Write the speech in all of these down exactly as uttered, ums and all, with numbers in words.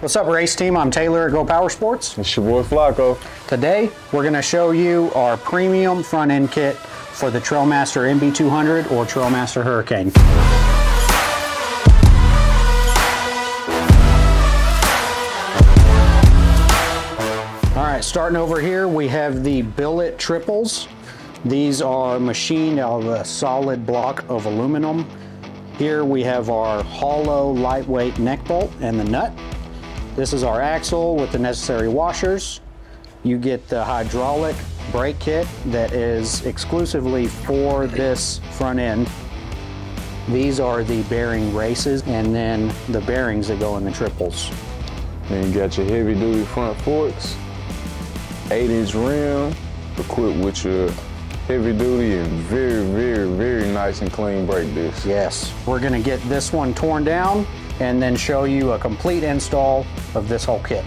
What's up, race team? I'm Taylor at Go Power Sports. It's your boy Flacco. Today, we're gonna show you our premium front end kit for the Trailmaster M B two hundred or Trailmaster Hurricane. All right, starting over here, we have the billet triples. These are machined out of a solid block of aluminum. Here we have our hollow lightweight neck bolt and the nut. This is our axle with the necessary washers. You get the hydraulic brake kit that is exclusively for this front end. These are the bearing races and then the bearings that go in the triples. Then you got your heavy duty front forks, eight inch rim, equipped with your heavy duty and very, very, very nice and clean brake disc. Yes, we're gonna get this one torn down and then show you a complete install of this whole kit.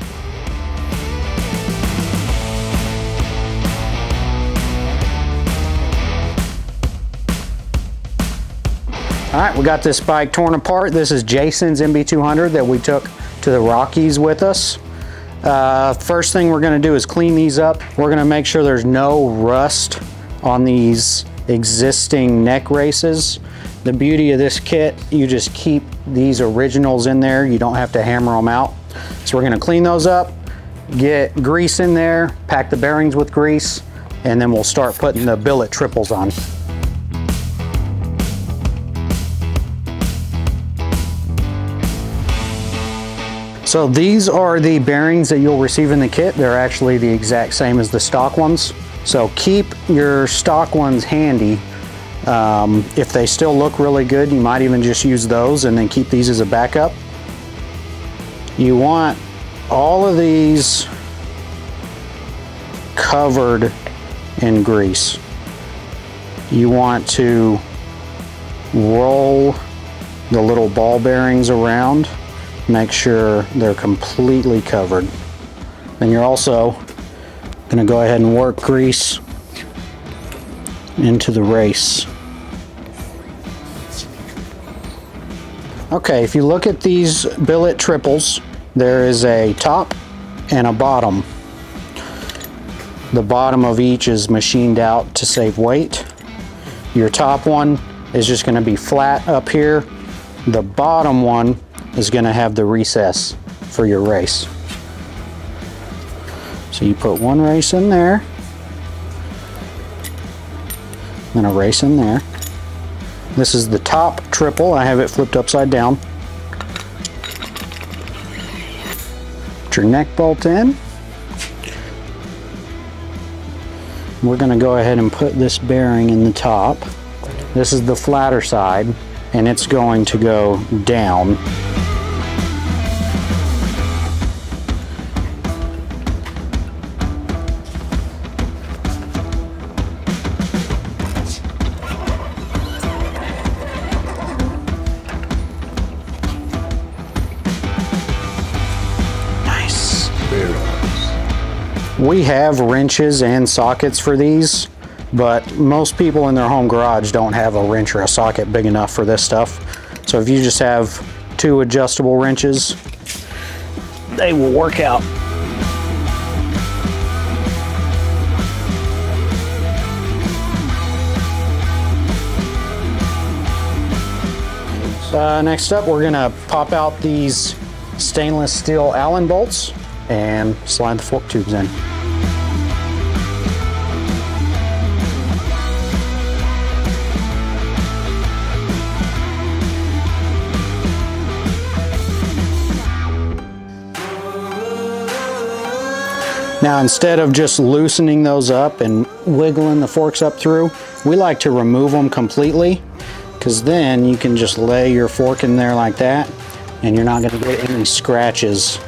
All right, we got this bike torn apart. This is Jason's M B two hundred that we took to the Rockies with us. Uh, first thing we're gonna do is clean these up. We're gonna make sure there's no rust on these existing neck races. The beauty of this kit, you just keep these originals in there. You don't have to hammer them out. So we're gonna clean those up, get grease in there, pack the bearings with grease, and then we'll start putting the billet triples on. So these are the bearings that you'll receive in the kit. They're actually the exact same as the stock ones. So keep your stock ones handy. Um, if they still look really good, you might even just use those and then keep these as a backup. You want all of these covered in grease. You want to roll the little ball bearings around, make sure they're completely covered. Then you're also gonna go ahead and work grease into the race. Okay, if you look at these billet triples, there is a top and a bottom. The bottom of each is machined out to save weight. Your top one is just going to be flat up here. The bottom one is going to have the recess for your race. So you put one race in there, then a race in there. This is the top triple. I have it flipped upside down. Put your neck bolt in. We're gonna go ahead and put this bearing in the top. This is the flatter side, and it's going to go down. We have wrenches and sockets for these, but most people in their home garage don't have a wrench or a socket big enough for this stuff. So if you just have two adjustable wrenches, they will work out. Uh, next up, we're gonna pop out these stainless steel Allen bolts and slide the fork tubes in. Now, instead of just loosening those up and wiggling the forks up through, we like to remove them completely, because then you can just lay your fork in there like that and you're not going to get any scratches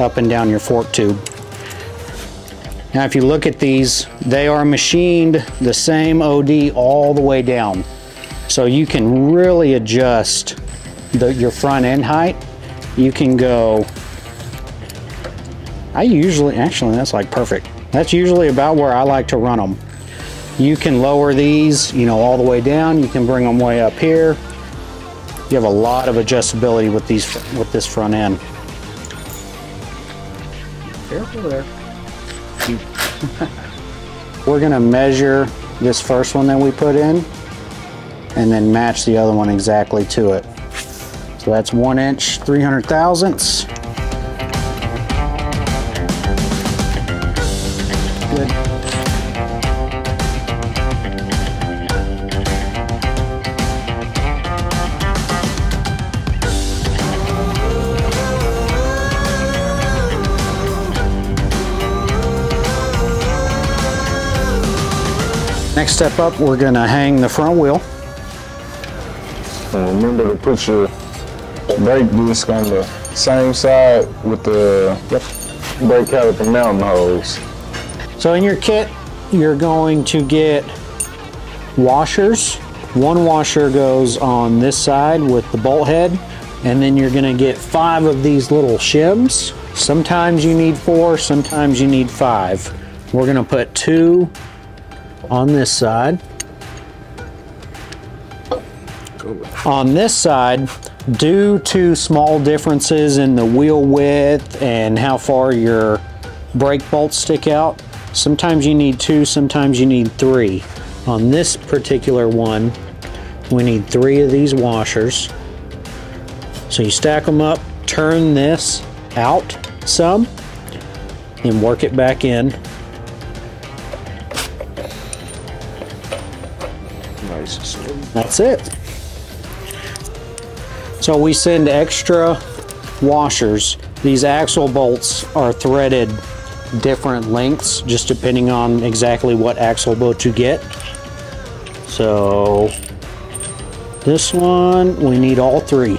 up and down your fork tube. Now, if you look at these, they are machined the same O D all the way down. So you can really adjust the, your front end height. You can go, I usually, actually that's like perfect. That's usually about where I like to run them. You can lower these, you know, all the way down. You can bring them way up here. You have a lot of adjustability with these, with this front end. Careful there. We're gonna measure this first one that we put in and then match the other one exactly to it. So that's one inch, three hundred thousandths. Good. Next step up, we're going to hang the front wheel. And remember to put your brake disc on the same side with the yep. brake caliper mounting hose. So in your kit, you're going to get washers. One washer goes on this side with the bolt head, and then you're going to get five of these little shims. Sometimes you need four, sometimes you need five. We're going to put two on this side. On this side, due to small differences in the wheel width and how far your brake bolts stick out, sometimes you need two, sometimes you need three. On this particular one, we need three of these washers. So you stack them up, turn this out some, and work it back in. That's it. So we send extra washers. These axle bolts are threaded different lengths just depending on exactly what axle bolt you get. So this one, we need all three.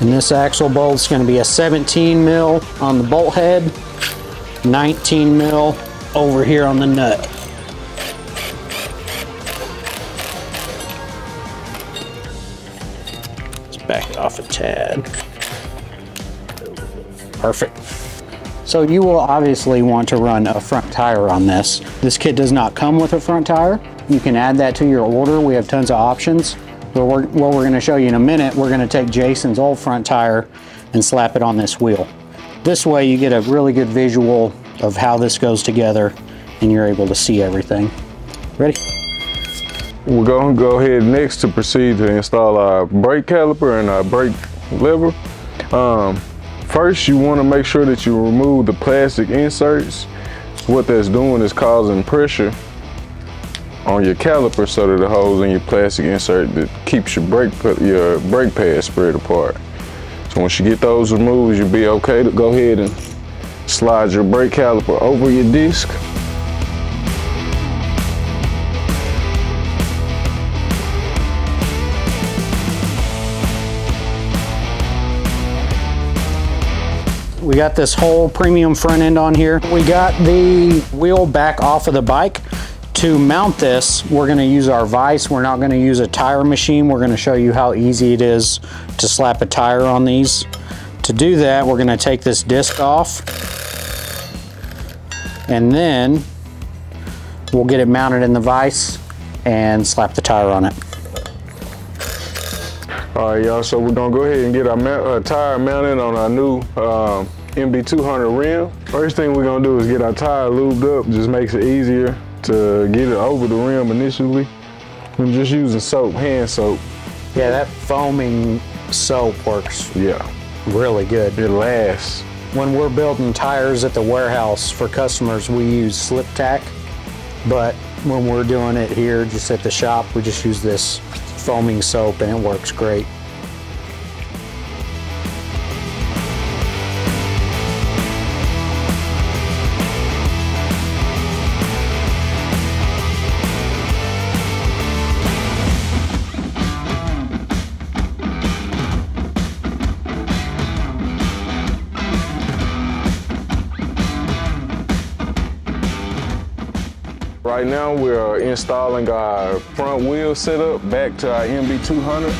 And this axle bolt is going to be a seventeen mil on the bolt head, nineteen mil over here on the nut. Let's back it off a tad. Perfect. So you will obviously want to run a front tire on this. This kit does not come with a front tire. You can add that to your order. We have tons of options. But we're, what we're going to show you in a minute, we're going to take Jason's old front tire and slap it on this wheel. This way you get a really good visual of how this goes together and you're able to see everything. Ready? We're going to go ahead next to proceed to install our brake caliper and our brake lever. Um, first, you want to make sure that you remove the plastic inserts. What that's doing is causing pressure on your caliper so that the holes in your plastic insert that keeps your brake, your brake pads spread apart. Once you get those removed, you'll be okay to go ahead and slide your brake caliper over your disc. We got this whole premium front end on here. We got the wheel back off of the bike. To mount this, we're gonna use our vise. We're not gonna use a tire machine. We're gonna show you how easy it is to slap a tire on these. To do that, we're gonna take this disc off and then we'll get it mounted in the vise and slap the tire on it. All right, y'all, so we're gonna go ahead and get our, mount, our tire mounted on our new um, M B two hundred rim. First thing we're gonna do is get our tire lubed up. Just makes it easier to get it over the rim initially. I'm just using soap, hand soap. Yeah, that foaming soap works yeah. really good. It lasts. When we're building tires at the warehouse for customers, we use slip tack, but when we're doing it here just at the shop, we just use this foaming soap and it works great. Right now we are installing our front wheel setup back to our M B two hundred.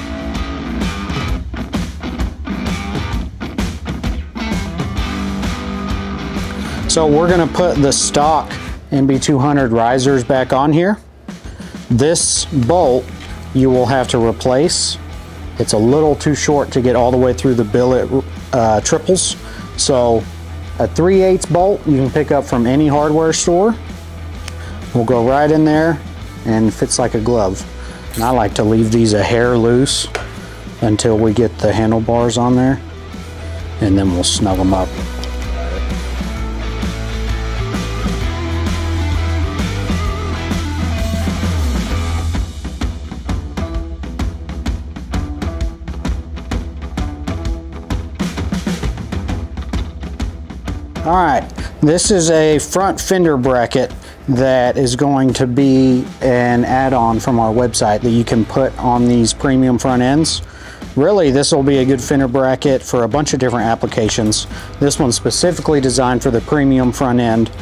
So we're going to put the stock M B two hundred risers back on here. This bolt you will have to replace It's a little too short to get all the way through the billet uh, triples. So a three eighths bolt you can pick up from any hardware store. Will go right in there and fits like a glove. And I like to leave these a hair loose until we get the handlebars on there, and then we'll snug them up. All right, this is a front fender bracket that is going to be an add-on from our website that you can put on these premium front ends. Really, this will be a good fender bracket for a bunch of different applications. This one's specifically designed for the premium front end.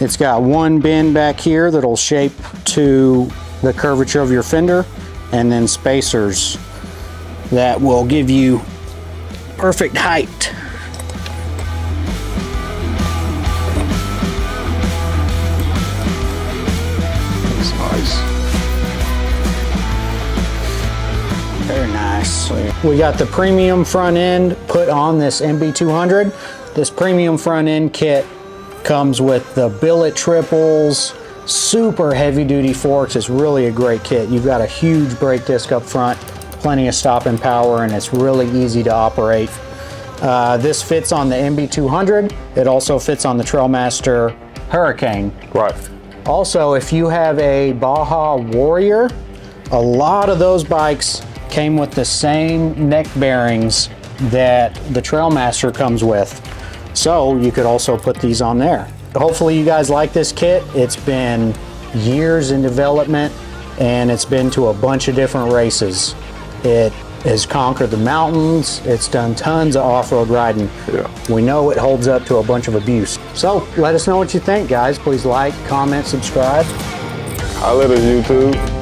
It's got one bend back here that'll shape to the curvature of your fender, and then spacers that will give you perfect height. We got the premium front end put on this M B two hundred. This premium front end kit comes with the billet triples, super heavy duty forks. It's really a great kit. You've got a huge brake disc up front, plenty of stopping power, and it's really easy to operate. Uh, this fits on the M B two hundred. It also fits on the Trailmaster Hurricane. Right. Also, if you have a Baja Warrior, a lot of those bikes came with the same neck bearings that the Trailmaster comes with. So you could also put these on there. Hopefully you guys like this kit. It's been years in development, and it's been to a bunch of different races. It has conquered the mountains. It's done tons of off-road riding. Yeah. We know it holds up to a bunch of abuse. So let us know what you think, guys. Please like, comment, subscribe. I live in YouTube.